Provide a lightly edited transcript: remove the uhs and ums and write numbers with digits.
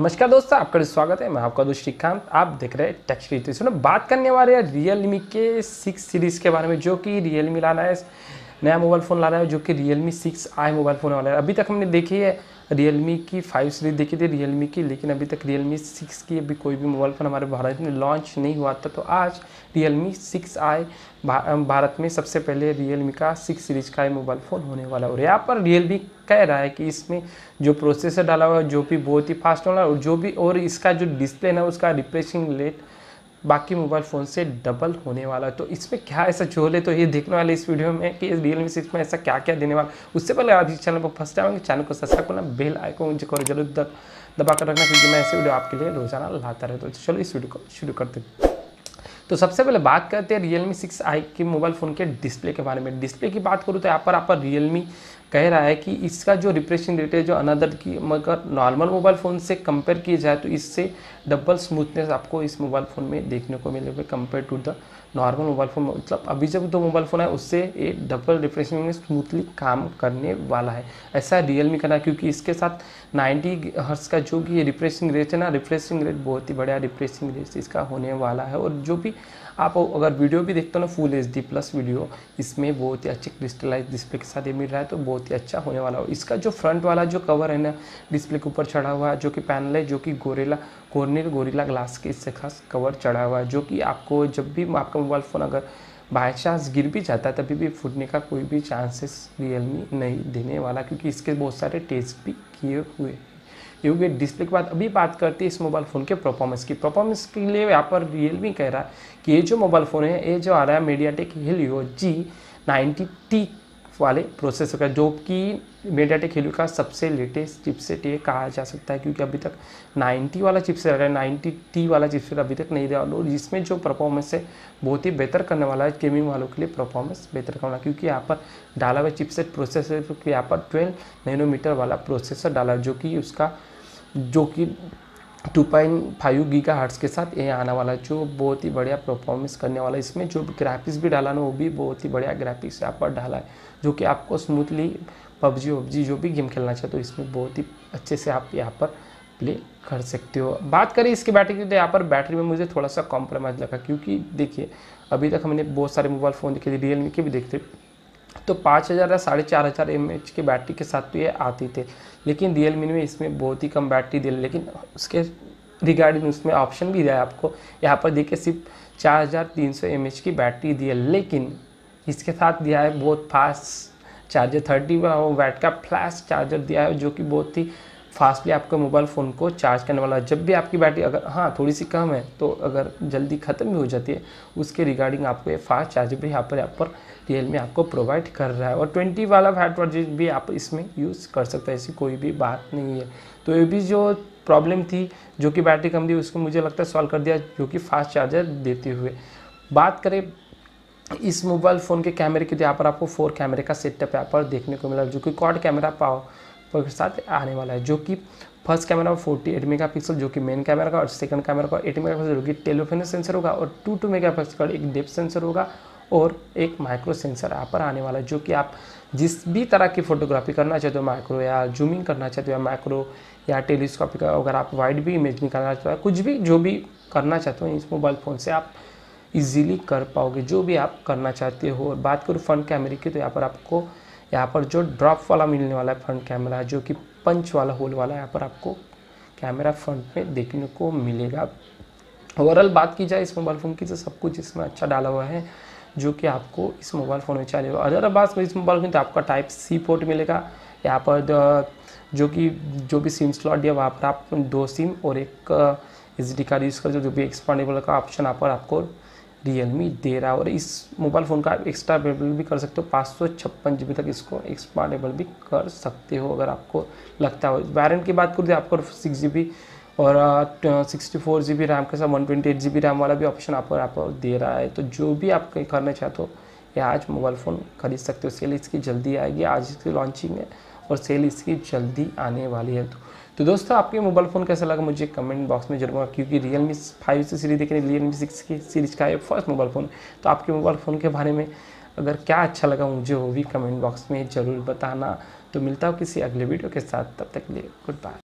नमस्कार दोस्तों, आपका स्वागत है। मैं आपका दोस्त श्रीकांत, आप देख रहे हैं टेक्सट्री। तो इसमें बात करने वाले हैं रियलमी के 6 सीरीज़ के बारे में, जो कि रियलमी ला रहा है, नया मोबाइल फ़ोन ला रहा है जो कि रियलमी 6i मोबाइल फ़ोन वाला है। अभी तक हमने देखी है रियलमी की 5 सीरीज़ देखी थी रियलमी की, लेकिन अभी तक रियलमी 6 की अभी कोई भी मोबाइल फ़ोन हमारे भारत में लॉन्च नहीं हुआ था। तो आज रियलमी 6i भारत में सबसे पहले रियलमी का 6 सीरीज़ का मोबाइल फ़ोन होने वाला है। और यहाँ पर रियलमी कह रहा है कि इसमें जो प्रोसेसर डाला हुआ है जो भी बहुत ही फास्ट वाला है, और जो भी और इसका जो डिस्प्ले है उसका रिफ्रेशिंग रेट बाकी मोबाइल फ़ोन से डबल होने वाला है। तो इसमें क्या ऐसा झोल है, तो ये देखने वाले इस वीडियो में कि रियलमी 6 में ऐसा क्या क्या देने वाला। उससे पहले आप इस चैनल पर फर्स्ट टाइम होंगे, चैनल को सब्सक्राइब करना, बेल आइकॉन को जरूर दबा कर रखना, क्योंकि मैं ऐसे वीडियो आपके लिए रोजाना लाता रहता हूँ। तो चलो इस वीडियो को शुरू करते हैं। तो सबसे पहले बात करते हैं रियलमी 6i के मोबाइल फ़ोन के डिस्प्ले के बारे में। डिस्प्ले की बात करूँ तो यहाँ पर रियलमी कह रहा है कि इसका जो रिफ्रेशिंग रेट है जो अनदर की मगर नॉर्मल मोबाइल फ़ोन से कंपेयर किया जाए तो इससे डबल स्मूथनेस आपको इस मोबाइल फ़ोन में देखने को मिलेगा compare to the normal mobile phone. मतलब अभी जब दो मोबाइल फ़ोन है उससे ये डबल रिफ्रेशिंग में स्मूथली काम करने वाला है, ऐसा रियलमी करना, क्योंकि इसके साथ 90 हर्ट्ज का जो कि रिफ्रेशिंग रेट है ना, रिफ्रेशिंग रेट बहुत ही बढ़िया रिफ्रेशिंग रेट इसका होने वाला है। और जो भी आप अगर वीडियो भी देखते हो ना, फुल HD+ वीडियो, इसमें बहुत ही अच्छे क्रिस्टलाइज डिस्प्ले के साथ ये मिल रहा है, तो बहुत ही अच्छा होने वाला हो। इसका जो फ्रंट वाला जो कवर है ना डिस्प्ले के ऊपर चढ़ा हुआ है, जो कि पैनल है, जो कि कॉर्निंग गोरिल्ला ग्लास के इससे खास कवर चढ़ा हुआ है, जो कि आपको जब भी आपका मोबाइल फ़ोन अगर बाई चांस गिर भी जाता है तभी भी फूटने का कोई भी चांसेस रियलमी नहीं देने वाला, क्योंकि इसके बहुत सारे टेस्ट भी किए हुए हैं। ये डिस्प्ले के बाद अभी बात करते हैं इस मोबाइल फ़ोन के परफॉर्मेंस की। परफॉर्मेंस के लिए यहाँ पर रियलमी कह रहा है कि ये जो मोबाइल फ़ोन है ये जो आ रहा है मीडियाटेक हेलियो G90T वाले प्रोसेसर का, जो कि मीडियाटेक हेलियो का सबसे लेटेस्ट चिपसेट ये कहा जा सकता है, क्योंकि अभी तक 90 वाला चिपसेट आ रहा है, 90T वाला चिपसेट अभी तक नहीं दिया। और जिसमें जो परफॉर्मेंस है बहुत ही बेहतर करने वाला है, गेमिंग वालों के लिए परफॉर्मेंस बेहतर करने वाला है, क्योंकि यहाँ पर डाला हुआ चिपसेट प्रोसेसर के यहाँ पर 12 नैनोमीटर वाला प्रोसेसर डाला, जो कि उसका जो कि 2.5 GHz के साथ ये आने वाला है, जो बहुत ही बढ़िया परफॉर्मेंस करने वाला है। इसमें जो ग्राफिक्स भी डाला ना वो भी बहुत ही बढ़िया ग्राफिक्स यहाँ पर डाला है, जो कि आपको स्मूथली PUBG जो भी गेम खेलना चाहते हो इसमें बहुत ही अच्छे से आप यहाँ पर प्ले कर सकते हो। बात करें इसकी बैटरी की, तो यहाँ पर बैटरी में मुझे थोड़ा सा कॉम्प्रोमाइज़ लगा, क्योंकि देखिए अभी तक हमने बहुत सारे मोबाइल फ़ोन देखे थे, रियलमी के भी देखते तो 5000 या 4500 mAh की बैटरी के साथ तो ये आती थे, लेकिन रियलमी में इसमें बहुत ही कम बैटरी दी, लेकिन उसके रिगार्डिंग उसमें ऑप्शन भी दिया है आपको। यहाँ पर देखिए सिर्फ 4300 mAh की बैटरी दी है, लेकिन इसके साथ दिया है बहुत फास्ट चार्जर, 30 वाट का फ्लैश चार्जर दिया है, जो कि बहुत ही फास्टली आपके मोबाइल फ़ोन को चार्ज करने वाला है। जब भी आपकी बैटरी अगर थोड़ी सी कम है तो अगर जल्दी ख़त्म भी हो जाती है, उसके रिगार्डिंग आपको ये फास्ट चार्जर भी यहाँ पर रियलमी आपको प्रोवाइड कर रहा है। और 20 वाला वाट भी आप इसमें यूज़ कर सकते हैं, ऐसी कोई भी बात नहीं है। तो ये भी जो प्रॉब्लम थी जो कि बैटरी कम थी उसको मुझे लगता है सॉल्व कर दिया, जो कि फास्ट चार्जर देते हुए। बात करें इस मोबाइल फ़ोन के कैमरे की, तो यहाँ पर आपको 4 कैमरे का सेटअप यहाँ पर देखने को मिला, जो कि क्वाड कैमरा के साथ आने वाला है, जो कि फर्स्ट कैमरा 48 मेगापिक्सल जो कि मेन कैमरा का, और सेकंड कैमरा का 8 मेगापिक्सल जो कि टेलीफोकस सेंसर होगा, और 2 मेगापिक्सल का एक डेप्थ सेंसर होगा, और एक माइक्रो सेंसर यहाँ पर आने वाला है, जो कि आप जिस भी तरह की फोटोग्राफी करना चाहते हो, माइक्रो या जूमिंग करना चाहते हो, या माइक्रो या टेलीस्कोपिक, अगर आप वाइड भी इमेज निकालना चाहते हो, कुछ भी जो भी करना चाहते हो इस मोबाइल फ़ोन से आप ईजिली कर पाओगे, जो भी आप करना चाहते हो। और बात करूँ फ्रंट कैमरे की, तो यहाँ पर आपको जो ड्रॉप वाला मिलने वाला है फ्रंट कैमरा, जो कि पंच वाला होल वाला यहाँ पर आपको कैमरा फ्रंट में देखने को मिलेगा। ओवरऑल बात की जाए इस मोबाइल फ़ोन की तो सब कुछ इसमें अच्छा डाला हुआ है, जो कि आपको इस मोबाइल फ़ोन में चाहिए। अगर बात करें इस मोबाइल में तो आपका Type-C पोर्ट मिलेगा यहाँ पर, जो कि जो भी सिम स्लॉट दिया वहाँ पर आप 2 सिम और एक SD कार्ड यूज़ कर, जो भी एक्सपांडेबल का ऑप्शन यहाँ पर आपको रियलमी दे रहा है। और इस मोबाइल फ़ोन का आप एक्सटेबल भी कर सकते हो, 556 GB तक इसको एक्सपांडेबल भी कर सकते हो अगर आपको लगता हो। वेरिएंट की बात करूँ तो आपको 6 GB और 64 GB रैम के साथ 128 GB रैम वाला भी ऑप्शन आपको दे रहा है। तो जो भी आप कहीं करना चाहते हो या आज मोबाइल फ़ोन खरीद सकते हो, सेल इसकी जल्दी आएगी, आज इसकी लॉन्चिंग है और सेल इसकी जल्दी आने वाली है। तो दोस्तों आपके मोबाइल फ़ोन कैसा लगा मुझे कमेंट बॉक्स में जरूर, क्योंकि रियलमी 5 सीरीज देखने रियलमी 6 की सीरीज का फर्स्ट मोबाइल फ़ोन, तो आपके मोबाइल फ़ोन के बारे में अगर क्या अच्छा लगा मुझे वो भी कमेंट बॉक्स में ज़रूर बताना। तो मिलता हूँ किसी अगले वीडियो के साथ, तब तक के लिए गुड बाय।